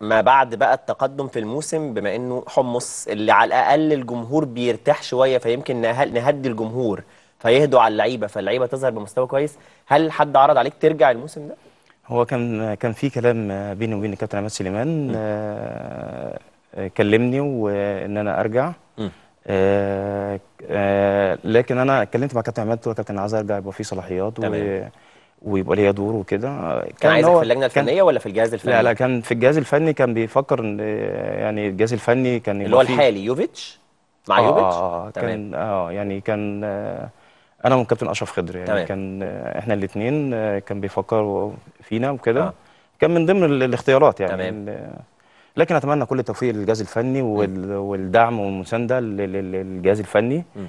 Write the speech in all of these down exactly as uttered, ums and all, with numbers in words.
ما بعد بقى التقدم في الموسم، بما انه حمص اللي على الاقل الجمهور بيرتاح شويه، فيمكن نهدي الجمهور فيهدوا على اللعيبه، فاللعيبه تظهر بمستوى كويس. هل حد عرض عليك ترجع الموسم ده؟ هو كان كان في كلام بيني وبين الكابتن عماد سليمان، آه كلمني وان انا ارجع، آه آه لكن انا اتكلمت مع كابتن عماد، قلت له يا كابتن عايز ارجع يبقى في صلاحيات و ويبقى ليا دور وكده. كان عايزك في اللجنه الفنيه ولا في الجهاز الفني؟ لا لا، كان في الجهاز الفني، كان بيفكر ان يعني الجهاز الفني كان اللي هو الحالي يوفيتش مع آه يوفيتش اه كان اه يعني كان آه انا والكابتن اشرف خضر يعني تمام. كان آه احنا الاثنين آه كان بيفكر فينا وكده، آه. كان من ضمن الاختيارات يعني، لكن اتمنى كل التوفيق للجهاز الفني والدعم والمسانده للجهاز الفني م.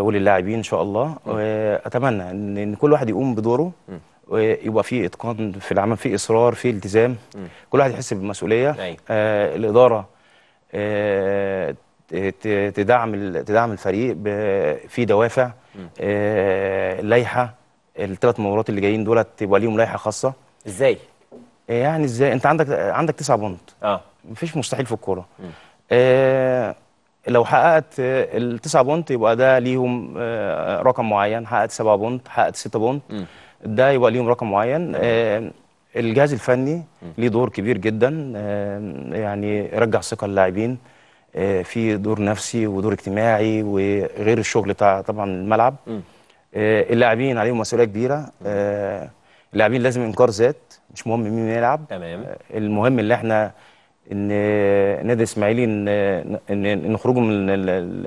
وللاعبين ان شاء الله. اتمنى ان كل واحد يقوم بدوره، يبقى في اتقان في العمل، في اصرار، في التزام، كل واحد يحس بالمسؤوليه. آه الاداره آه تدعم تدعم الفريق في دوافع، آه لائحه الثلاث مباريات اللي جايين دولت تبقى ليهم لائحه خاصه. ازاي؟ يعني ازاي؟ انت عندك عندك تسع بونت، اه مفيش مستحيل في الكوره. آه لو حققت التسعة بونت يبقى ده ليهم رقم معين، حققت سبعة بونت، حققت ستة بونت، ده يبقى ليهم رقم معين. الجهاز الفني ليه دور كبير جدا، يعني رجع ثقة اللاعبين، في دور نفسي ودور اجتماعي وغير الشغل بتاع طبعا الملعب. اللاعبين عليهم مسؤولية كبيرة، اللاعبين لازم انكار ذات، مش مهم مين يلعب، المهم اللي احنا ان نادي الاسماعيلي ان نخرجوا من ال ال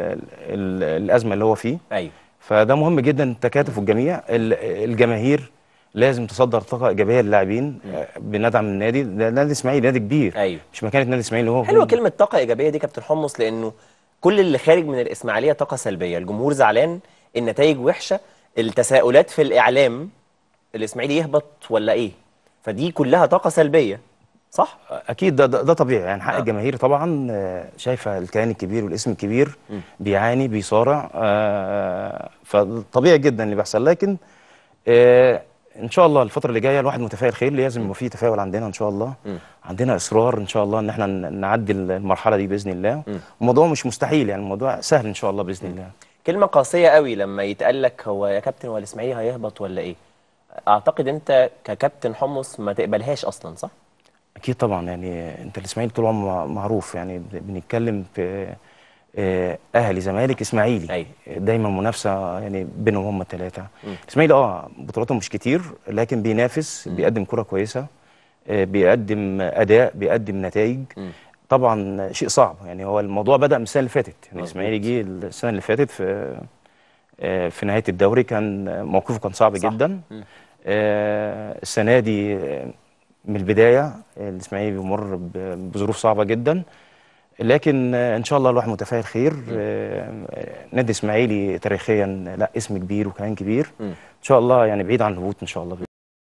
ال الازمه اللي هو فيه. ايوه، فده مهم جدا، تكاتف الجميع، الجماهير لازم تصدر طاقه ايجابيه للاعبين، بندعم النادي، ده نادي الاسماعيلي نادي كبير. ايوه، مش مكانه نادي الاسماعيلي هو. حلوه كلمه طاقه ايجابيه دي كابتن حمص، لانه كل اللي خارج من الاسماعيليه طاقه سلبيه، الجمهور زعلان، النتائج وحشه، التساؤلات في الاعلام، الاسماعيلي يهبط ولا ايه؟ فدي كلها طاقه سلبيه، صح؟ اكيد ده ده, ده طبيعي يعني، حق آه. الجماهير طبعا شايفه الكيان الكبير والاسم الكبير م. بيعاني بيصارع، آه فطبيعي جدا اللي بيحصل، لكن آه ان شاء الله الفتره اللي جايه الواحد متفائل خير، لازم يبقى في تفاؤل عندنا ان شاء الله، م. عندنا اصرار ان شاء الله ان احنا نعدي المرحله دي باذن الله. م. الموضوع مش مستحيل يعني، الموضوع سهل ان شاء الله باذن م. الله. كلمه قاسيه قوي لما يتقال لك هو يا كابتن هو الاسماعيلي هيهبط ولا ايه؟ اعتقد انت ككابتن حمص ما تقبلهاش اصلا، صح؟ اكيد طبعا يعني، انت الاسماعيلي طول عمره معروف يعني، بنتكلم في اهلي زمالك اسماعيلي، أي. دايما منافسه يعني بينهم هم الثلاثه. الاسماعيلي اه بطولاته مش كتير، لكن بينافس، م. بيقدم كره كويسه، بيقدم اداء، بيقدم نتائج، م. طبعا شيء صعب يعني. هو الموضوع بدا من السنه اللي فاتت يعني، الاسماعيلي جه السنه اللي فاتت في في نهايه الدوري، كان موقفه كان صعب صح. جدا. آه السنه دي من البداية الإسماعيلي بيمر بظروف صعبة جدا، لكن إن شاء الله الواحد متفائل خير. نادي إسماعيلي تاريخيا لا اسم كبير وكيان كبير، إن شاء الله يعني بعيد عن الهبوط إن شاء الله.